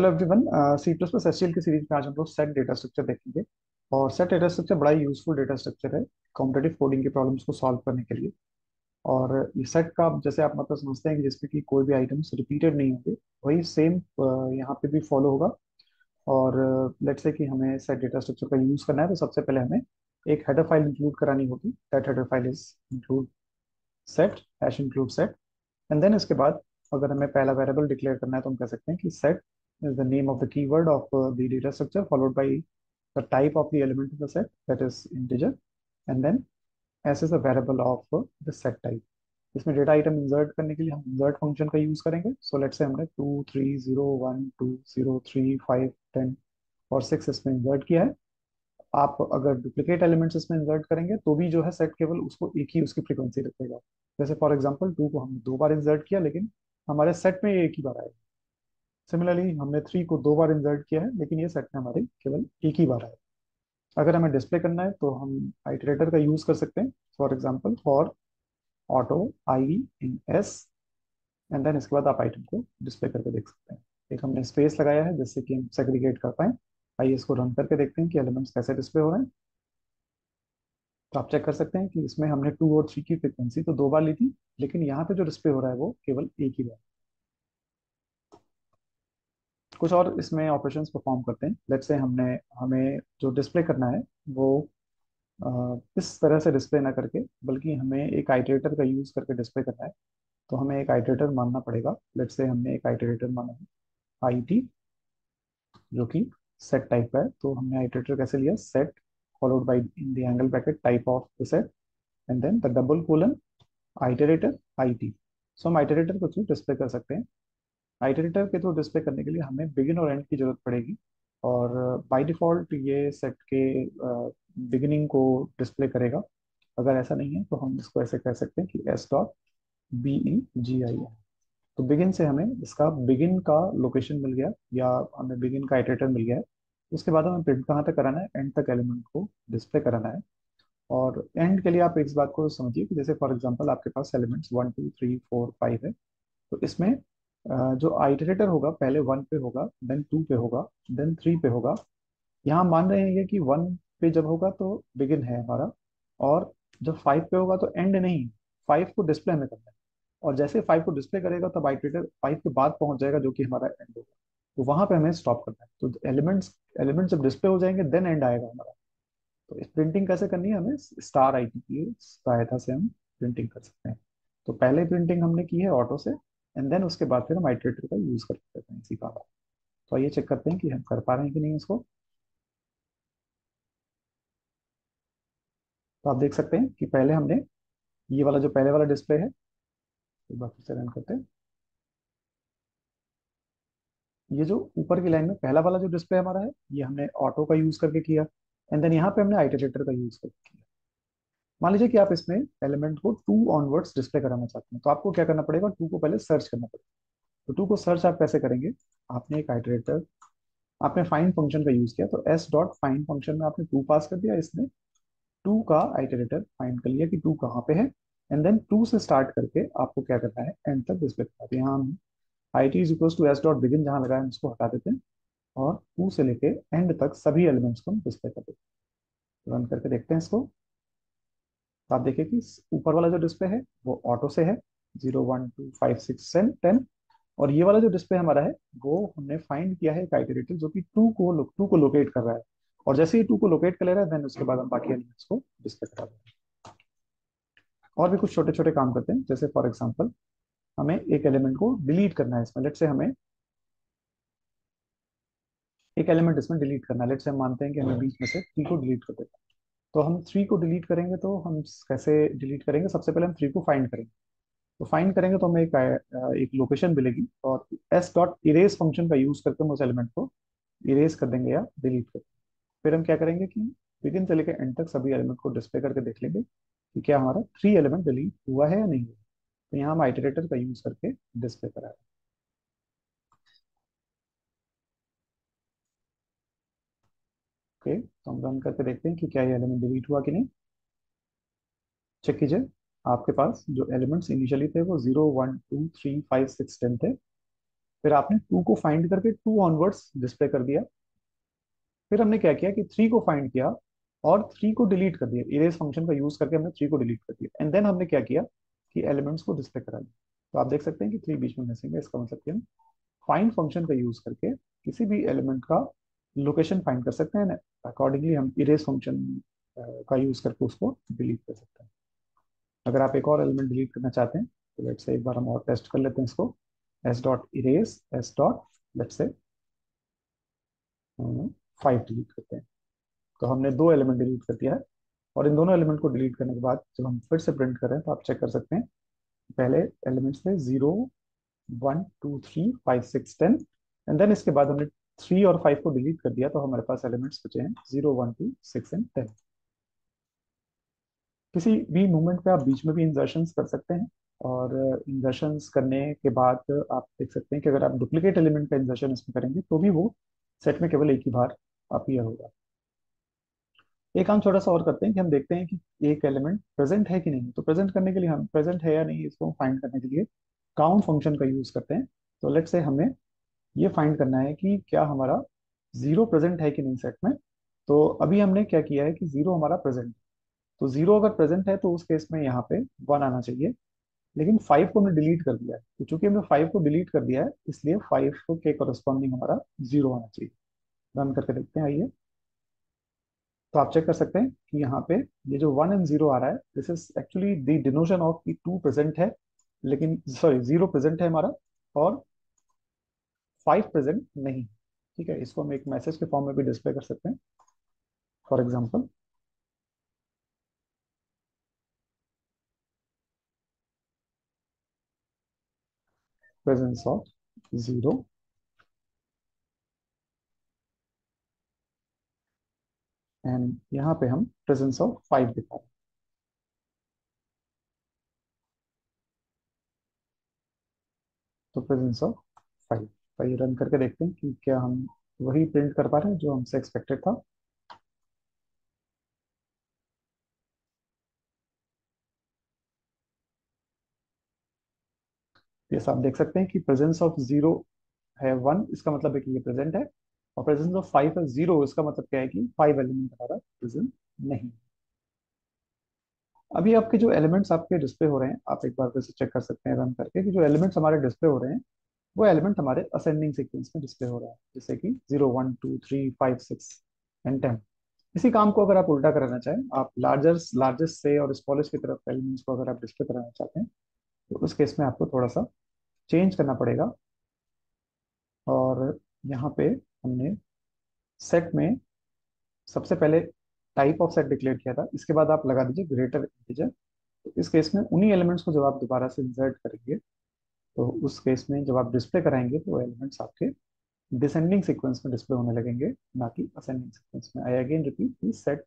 Hello everyone, C++ HTL की series में आज हम लोग सेट डेटा स्ट्रक्चर देखेंगे। और सेट डेटा स्ट्रक्चर बड़ा ही यूजफुल डेटा स्ट्रक्चर है कॉम्पिटिटिव कोडिंग के प्रॉब्लम्स को सॉल्व करने के लिए। और ये सेट का जैसे आप मतलब समझते हैं कि जिसमें कि कोई भी आइटम्स रिपीटेड नहीं होंगे, वही सेम यहाँ पे भी फॉलो होगा। और लेट्स से कि हमें सेट डेटा स्ट्रक्चर का यूज़ करना है, तो सबसे पहले हमें एक हेडर फाइल इंक्लूड करानी होगी। That header file is include set hash include set. And then इसके बाद अगर हमें पहला वेरिएबल डिक्लेयर करना है तो हम कह सकते हैं कि set is the name of the keyword of the data structure followed by the type of the element of the set, that is integer, and then s is a variable of the set type. इसमें data item insert करने के लिए हम insert function का use करेंगे। सो let's say हमने 2, 3, 0, 1, 2, 0, 3, 5, 10 और 6 इसमें इंसर्ट किया है। आप अगर डुप्लीकेट एलिमेंट्स इसमें इंसर्ट करेंगे तो भी जो है सेट केवल उसको एक ही उसकी फ्रिक्वेंसी रखेगा। जैसे फॉर एग्जाम्पल 2 को हमने 2 बार इंसर्ट किया, लेकिन हमारे सेट में एक ही बार आएगा। सिमिलरली हमने 3 को 2 बार इंसर्ट किया है, लेकिन ये सेट में हमारे केवल एक ही बार है। अगर हमें डिस्प्ले करना है तो हम आइटरेटर का यूज कर सकते हैं। For example for auto I in S, and then इसके बाद आप आइटम को डिस्प्ले करके देख सकते हैं। एक हमने स्पेस लगाया है जिससे कि हम सेग्रीगेट कर पाए। आइए इसको रन करके देखते हैं कि एलिमेंट्स कैसे डिस्प्ले हो रहे हैं। तो आप चेक कर सकते हैं कि इसमें हमने 2 और 3 की फ्रिक्वेंसी तो 2 बार ली थी, लेकिन यहाँ पे जो डिस्प्ले हो रहा है वो केवल एक ही बार। कुछ और इसमें ऑपरेशंस परफॉर्म करते हैं। लेट्स से हमें जो डिस्प्ले करना है वो इस तरह से डिस्प्ले ना करके, बल्कि हमें एक आइटरेटर का यूज़ करके डिस्प्ले करना है। तो हमें एक आइटरेटर मानना पड़ेगा। लेट्स से हमने एक आइटरेटर माना है IT, जो कि सेट टाइप का है। तो हमने आइटरेटर कैसे लिया, set followed by in the angle bracket type of the set and then the double colon iterator IT। So हम आइटरेटर को थ्रू डिस्प्ले कर सकते हैं। आइटरेटर के थ्रू डिस्प्ले करने के लिए हमें बिगिन और एंड की जरूरत पड़ेगी। और बाय डिफ़ॉल्ट ये सेट के बिगिनिंग को डिस्प्ले करेगा। अगर ऐसा नहीं है तो हम इसको ऐसे कह सकते हैं कि s.begin। तो बिगिन से हमें इसका बिगिन का लोकेशन मिल गया, या हमें बिगिन का आइटरेटर मिल गया है। उसके बाद हमें प्रिंट कहाँ तक कराना है, एंड तक एलिमेंट को डिस्प्ले कराना है। और एंड के लिए आप इस बात को समझिए कि जैसे फॉर एग्जाम्पल आपके पास एलिमेंट्स 1, 2, 3, 4, 5 है, तो इसमें जो आइटरेटर होगा पहले 1 पे होगा, देन 2 पे होगा, देन 3 पे होगा। यहाँ मान रहे हैं कि 1 पे जब होगा तो बिगिन है हमारा, और जब 5 पे होगा तो एंड नहीं, 5 को डिस्प्ले हमें करना है। और जैसे 5 को डिस्प्ले करेगा तब आइटरेटर 5 के बाद पहुंच जाएगा, जो कि हमारा एंड होगा। तो वहां पे हमें स्टॉप करना है। तो एलिमेंट्स जब डिस्प्ले हो जाएंगे देन एंड आएगा हमारा। तो इस प्रिंटिंग कैसे करनी है, हमें star IT की सहायता से हम प्रिंटिंग कर सकते हैं। तो पहले प्रिंटिंग हमने की है ऑटो से, एंड देन उसके बाद फिर हम आइटरेटर का यूज कर सकते हैं इसी का। तो ये चेक करते हैं कि हम कर पा रहे हैं कि नहीं इसको। तो आप देख सकते हैं कि पहले हमने ये वाला जो पहले वाला डिस्प्ले है, एक बार फिर से रन करते हैं। ये जो ऊपर की लाइन में पहला वाला जो डिस्प्ले हमारा है, ये हमने ऑटो का यूज करके किया, एंड देन यहाँ पे हमने आइटरेटर का यूज करके किया। मान लीजिए कि आप इसमें एलिमेंट को 2 ऑनवर्ड्स डिस्प्ले कराना चाहते हैं, तो आपको क्या करना पड़ेगा, 2 को पहले सर्च करना पड़ेगा। तो 2 को सर्च आप कैसे करेंगे, आपने एक आइटरेटर, आपने फाइंड फंक्शन का यूज किया। तो s.find फंक्शन में आपने 2 पास कर दिया। इसने 2 का आइटरेटर फाइंड कर लिया कि 2 कहाँ पे है, एंड देन 2 से स्टार्ट करके आपको क्या करना है, एंड तक डिस्प्ले करना है। यहाँ हम IT=s.begin जहाँ लगाए उसको हटा देते हैं, और 2 से लेके एंड तक सभी एलिमेंट्स को हम डिस्प्ले कर देते हैं। रन करके देखते हैं इसको। तो आप देखिए कि ऊपर वाला जो डिस्प्ले है वो ऑटो से है 0, 1, 2, 5, 6, 10, और ये वाला जो डिस्प्ले हमारा है वो हमने फाइंड किया है एक आइटरेटर जो कि 2 को लोकेट कर रहा है। और जैसे ही 2 को लोकेट कर ले रहा है, देन उसके बाद हम बाकी एलिमेंट्स को डिस्प्ले करा देंगे। और भी कुछ छोटे छोटे काम करते हैं, जैसे फॉर एग्जाम्पल हमें एक एलिमेंट को डिलीट करना है इसमें। लेट से हमें एक एलिमेंट इसमें डिलीट करना है। लेट से हम मानते हैं कि हमें बीच में से 3 को डिलीट कर देना है। तो हम 3 को डिलीट करेंगे। तो हम कैसे डिलीट करेंगे, सबसे पहले हम 3 को फाइंड करेंगे। तो फाइंड करेंगे तो हमें एक लोकेशन मिलेगी, और s.erase फंक्शन का यूज करके हम उस एलिमेंट को इरेज कर देंगे या डिलीट कर देंगे। फिर हम क्या करेंगे कि बिगिन से लेकर एंड तक सभी एलिमेंट को डिस्प्ले करके देख लेंगे कि क्या हमारा 3 एलिमेंट डिलीट हुआ है या नहीं हुआ। तो यहाँ हम आइटरेटर का यूज करके डिस्प्ले कराएंगे। ओके, तो हम रन करके देखते हैं कि क्या ये एलिमेंट डिलीट हुआ कि नहीं। चेक कीजिए, आपके पास जो एलिमेंट्स इनिशियली थे वो 0, 1, 2, 3, 5, 6, 10 थे, फिर आपने 2 को फाइंड करके 2 ऑनवर्ड्स डिस्प्ले कर दिया। फिर हमने क्या किया कि 3 को फाइंड किया और 3 को डिलीट कर दिया। इरेज फंक्शन का यूज करके हमने 3 को डिलीट कर दिया एंड देन हमने क्या किया कि एलिमेंट्स को डिस्प्ले करा दिया। तो आप देख सकते हैं कि 3 बीच में मिसिंग है। इसका मतलब कि हम फाइंड फंक्शन का यूज करके किसी भी एलिमेंट का लोकेशन फाइंड कर सकते हैं, अकॉर्डिंगली हम इरेज फंक्शन का यूज करके उसको डिलीट कर सकते हैं। अगर आप एक और एलिमेंट डिलीट करना चाहते हैं तो लेट्स से एक बार हम और टेस्ट कर लेते हैं इसको। s.erase s. Let's say 5 delete करते हैं। तो हमने 2 एलिमेंट डिलीट कर दिया है और इन दोनों एलिमेंट को डिलीट करने के बाद जब हम फिर से प्रिंट कर रहे हैं तो आप चेक कर सकते हैं पहले एलिमेंट्स थे 0 1 2 3 5 6 10 एंड देन इसके बाद हमने 3 और 5 को डिलीट कर दिया तो हमारे पास एलिमेंट्स बचे हैं 0 1 2 6 एंड 10। किसी भी मूवमेंट पे आप बीच में भी इंसर्शंस कर सकते हैं और इंसर्शंस करने के बाद आप देख सकते हैं कि अगर आप डुप्लीकेट एलिमेंट का इंसर्शन इसमें करेंगे तो भी वो सेट में केवल एक ही बार अपीयर होगा। एक काम छोटा सा और करते हैं कि हम देखते हैं कि एक एलिमेंट प्रेजेंट है कि नहीं। तो प्रेजेंट करने के लिए हम प्रेजेंट है या नहीं इसको फाइंड करने के लिए काउंट फंक्शन का यूज करते हैं। तो लेट्स से हमें ये फाइंड करना है कि क्या हमारा 0 प्रेजेंट है कि नहीं सेट में। तो अभी हमने क्या किया है कि 0 हमारा प्रेजेंट है, तो 0 अगर प्रेजेंट है तो उस केस में यहाँ पे 1 आना चाहिए, लेकिन 5 को हमने डिलीट कर दिया है। तो चूंकि हमने 5 को डिलीट कर दिया है इसलिए 5 के कॉरेस्पॉन्डिंग हमारा 0 आना चाहिए। रन करके देखते हैं। आइए तो आप चेक कर सकते हैं कि यहाँ पे ये जो 1 एंड 0 आ रहा है this is actually the डिनोशन of key 2 present है, लेकिन सॉरी 0 प्रेजेंट है हमारा और 5 प्रेजेंट नहीं। ठीक है, इसको हम एक मैसेज के फॉर्म में भी डिस्प्ले कर सकते हैं। For example presence of 0 and यहाँ पे हम प्रेजेंस ऑफ 5 दिखा रहे हैं। तो प्रेजेंस ऑफ 5 तो ये रन करके देखते हैं कि क्या हम वही प्रिंट कर पा रहे हैं जो हमसे एक्सपेक्टेड था। जैसा आप देख सकते हैं कि प्रेजेंस ऑफ 0 है 1, इसका मतलब है कि ये प्रेजेंट है, और प्रेजेंस ऑफ 5 है 0, इसका मतलब क्या है कि 5 एलिमेंट हमारा प्रेजेंट नहीं। अभी आपके जो एलिमेंट्स आपके डिस्प्ले हो रहे हैं आप एक बार फिर से चेक कर सकते हैं रन करके कि जो एलिमेंट्स हमारे डिस्प्ले हो रहे हैं वो एलिमेंट हमारे असेंडिंग सीक्वेंस में डिस्प्ले हो रहा है, जैसे कि 0 1 2 3 5 6 एंड 10। इसी काम को अगर आप उल्टा कराना चाहें, आप लार्जेस्ट से और स्मॉलेस्ट की तरफ एलिमेंट्स को अगर आप डिस्प्ले कराना चाहते हैं तो उस केस में आपको थोड़ा सा चेंज करना पड़ेगा। और यहाँ पे हमने सेट में सबसे पहले टाइप ऑफ सेट डिक्लेयर किया था, इसके बाद आप लगा दीजिए ग्रेटर इंटीजर। तो इस केस में उन्हीं एलिमेंट्स को जब आप दोबारा से इंसर्ट करेंगे तो उस केस में जब आप डिस्प्ले कराएंगे तो एलिमेंट्स आपके डिसेंडिंग सीक्वेंस में डिस्प्ले होने लगेंगे, ना कि असेंडिंग सीक्वेंस में। I again repeat, set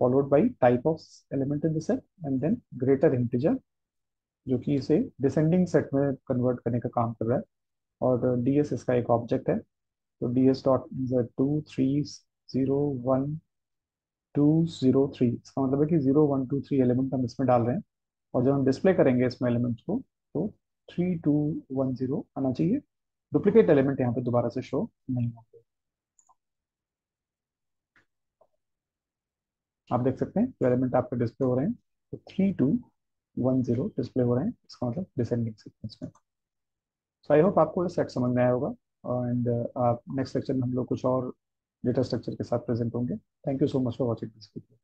followed by type of element in the set and then greater integer, जो कि इसे डिसेंडिंग सेट में कन्वर्ट करने का काम कर रहा है। और ds इसका एक ऑब्जेक्ट है, तो ds.insert 2 3 0 1 2 0 3, इसका मतलब है कि 0 1 2 3 एलिमेंट हम इसमें डाल रहे हैं और जब हम डिस्प्ले करेंगे इसमें एलिमेंट्स को तो 3 2 1 0 आना चाहिए। डुप्लीकेट एलिमेंट यहाँ पे दोबारा से शो नहीं होंगे। आप देख सकते हैं जो एलिमेंट आपके डिस्प्ले हो रहे हैं तो 3 2 1 0 डिस्प्ले हो रहे हैं, इसका मतलब डिसेंडिंग सीक्वेंस में। सो आई होप आपको ये सेट समझ में आया होगा एंड नेक्स्ट लेक्चर में हम लोग कुछ और डेटा स्ट्रक्चर के साथ प्रेजेंट होंगे। Thank you so much for watching this video.